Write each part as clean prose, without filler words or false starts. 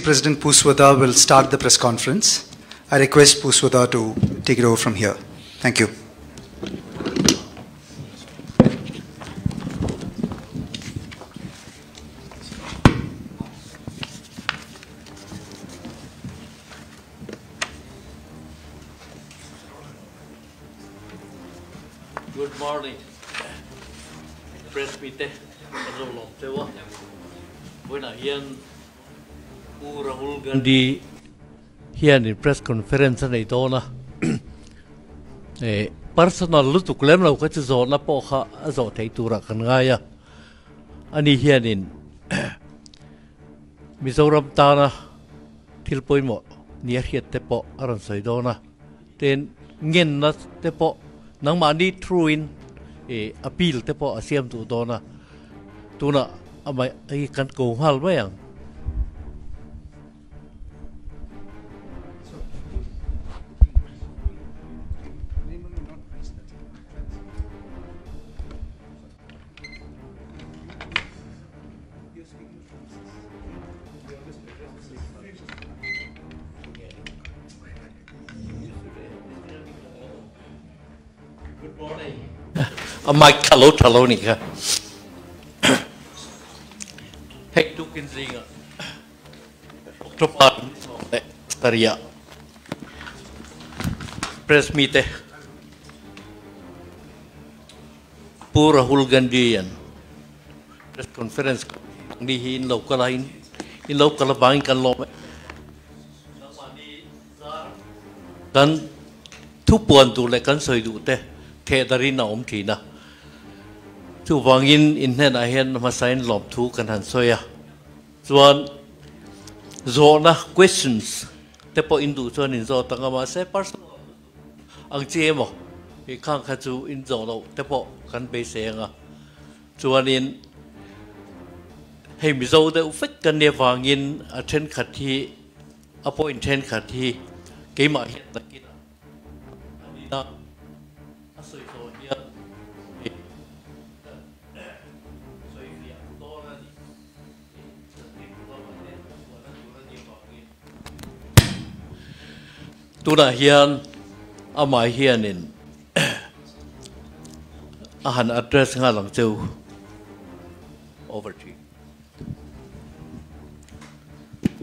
President Puswada will start the press conference. I request Puswada to take it over from here. Thank you. Good morning. Press meeting. Bueno, Rahul Gandhi here in press conference na ito na personal luto klem na ukat sa na po ka sa taytura kan gaya ani here in Mizoram tana tilpoy mo niya hit tepo aron sa ito na then ngayon na tepo nang mani truin appeal tepo asyam tu ito na tuna amay ikan kung hal ba yang Mike Kalotalonica. Hey, Dukinzinger. Staria. Press meet. Poor Rahul Gandhi and press conference. Nihi in local line. In local bank and law. Then two point to like and so you do. Theaterina omtina. To Wang in hand I hand Masain Lob to Kanan Soya. Zuan Zona questions. Tepo Indu Zon in Zotangama se person. Angemo. He can't cut to in Zono. Tepo can be saying. Zuan in Hemizo the Ufit can near Wang in a 10 cut he appoint 10 cut he came out here. Tuna hian amai hian in ahan address nga lang teu over to you.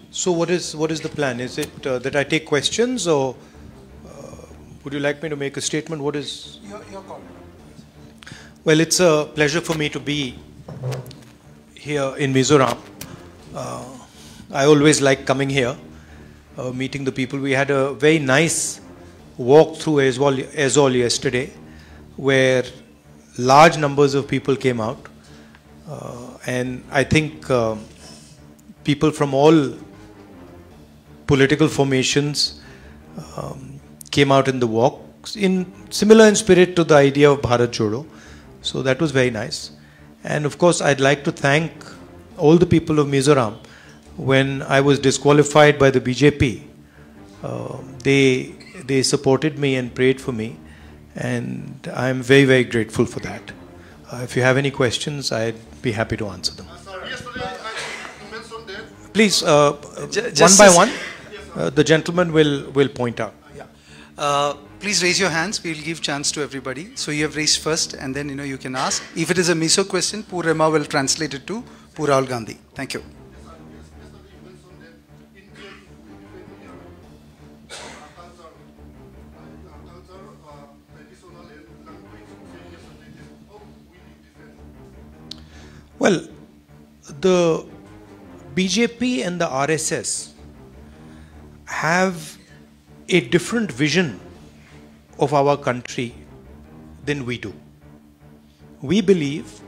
So what is the plan? Is it that I take questions, or would you like me to make a statement? What is your call? Well, it's a pleasure for me to be here in Mizoram. I always like coming here. Meeting the people. We had a very nice walk through Aizol yesterday, where large numbers of people came out, and I think people from all political formations came out in the walks, in similar in spirit to the idea of Bharat Jodo. So that was very nice. And of course, I'd like to thank all the people of Mizoram. When I was disqualified by the BJP, they supported me and prayed for me, and I'm very, very grateful for that. If you have any questions, I'd be happy to answer them. Yesterday I mentioned that. Please, one by one, the gentleman will point out. Yeah. Please raise your hands. We'll give chance to everybody. So you have raised first, and then you can ask. If it is a Mizo question, Purema will translate it to Rahul Gandhi. Thank you. Well, the BJP and the RSS have a different vision of our country than we do. We believe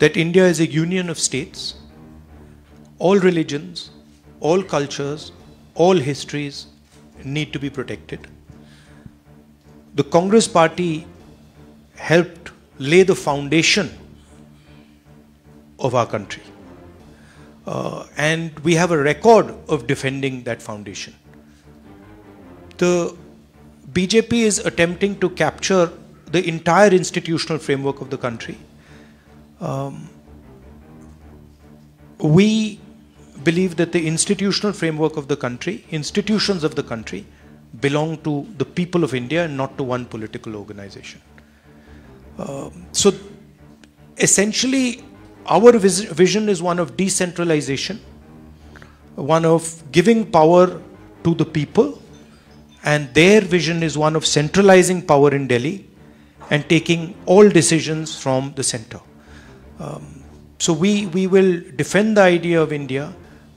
that India is a union of states, all religions, all cultures, all histories need to be protected. The Congress Party helped lay the foundation of our country, and we have a record of defending that foundation. The BJP is attempting to capture the entire institutional framework of the country. We believe that the institutional framework of the country, institutions of the country, belong to the people of India and not to one political organization. So essentially, our vision is one of decentralization, one of giving power to the people, and their vision is one of centralizing power in Delhi and taking all decisions from the center. So we will defend the idea of India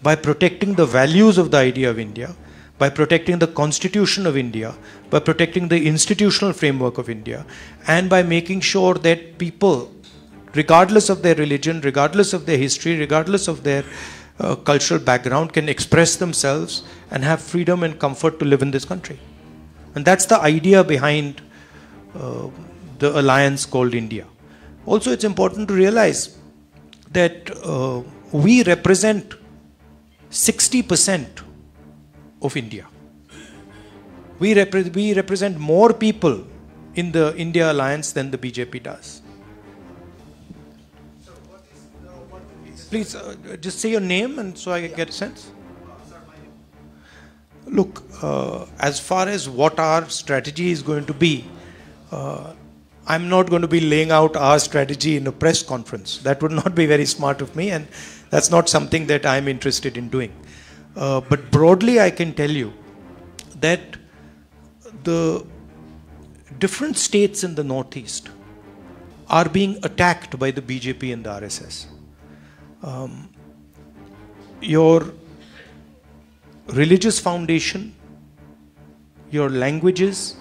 by protecting the values of the idea of India, by protecting the constitution of India, by protecting the institutional framework of India, and by making sure that people, regardless of their religion, regardless of their history, regardless of their cultural background, can express themselves and have freedom and comfort to live in this country. And that's the idea behind the alliance called India. Also, it's important to realize that we represent 60% of India. We represent more people in the India alliance than the BJP does. So what is the, please just say your name and so I get a sense. Look, as far as what our strategy is going to be, I'm not going to be laying out our strategy in a press conference. That would not be very smart of me, and that's not something that I'm interested in doing. But broadly, I can tell you that the different states in the Northeast are being attacked by the BJP and the RSS. Your religious foundation, your languages,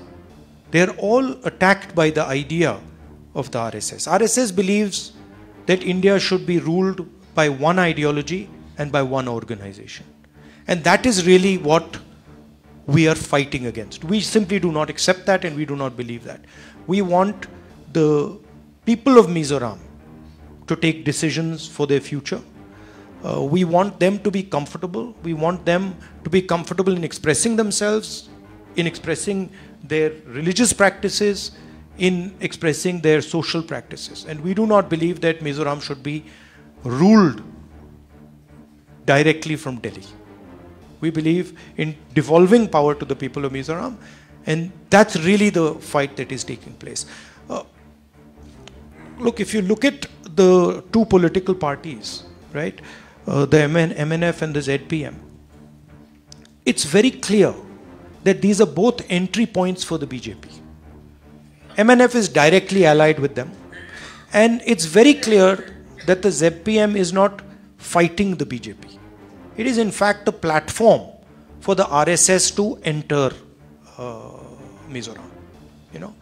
they're all attacked by the idea of the RSS. RSS believes that India should be ruled by one ideology and by one organization. And that is really what we are fighting against. We simply do not accept that, and we do not believe that. We want the people of Mizoram to take decisions for their future. We want them to be comfortable. We want them to be comfortable in expressing themselves, in expressing their religious practices, in expressing their social practices. And we do not believe that Mizoram should be ruled directly from Delhi. We believe in devolving power to the people of Mizoram, and that's really the fight that is taking place. Look, if you look at the two political parties, right, the MNF and the ZPM, it's very clear that these are both entry points for the BJP. MNF is directly allied with them, and it's very clear that the ZPM is not fighting the BJP. It is in fact a platform for the RSS to enter Mizoram, you know.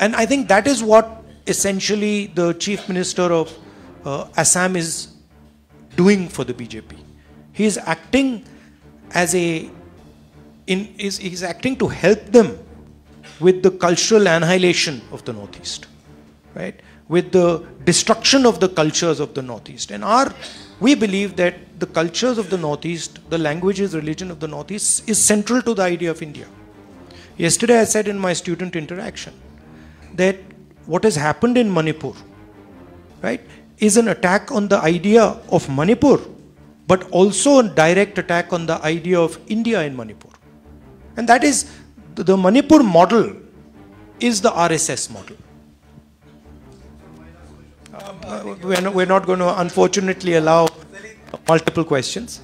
And I think that is what essentially the Chief Minister of Assam is doing for the BJP. He is acting as a is acting to help them with the cultural annihilation of the Northeast, right? With the destruction of the cultures of the Northeast. And we believe that the cultures of the Northeast, the languages, religion of the Northeast is central to the idea of India. Yesterday I said in my student interaction that what has happened in Manipur, right, is an attack on the idea of Manipur, but also a direct attack on the idea of India in Manipur. And that is, the Manipur model is the RSS model. We're not going to, unfortunately, allow multiple questions.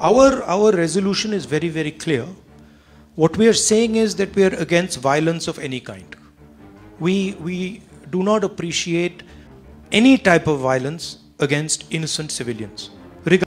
Our resolution is very, very clear. What we are saying is that we are against violence of any kind. We do not appreciate any type of violence against innocent civilians.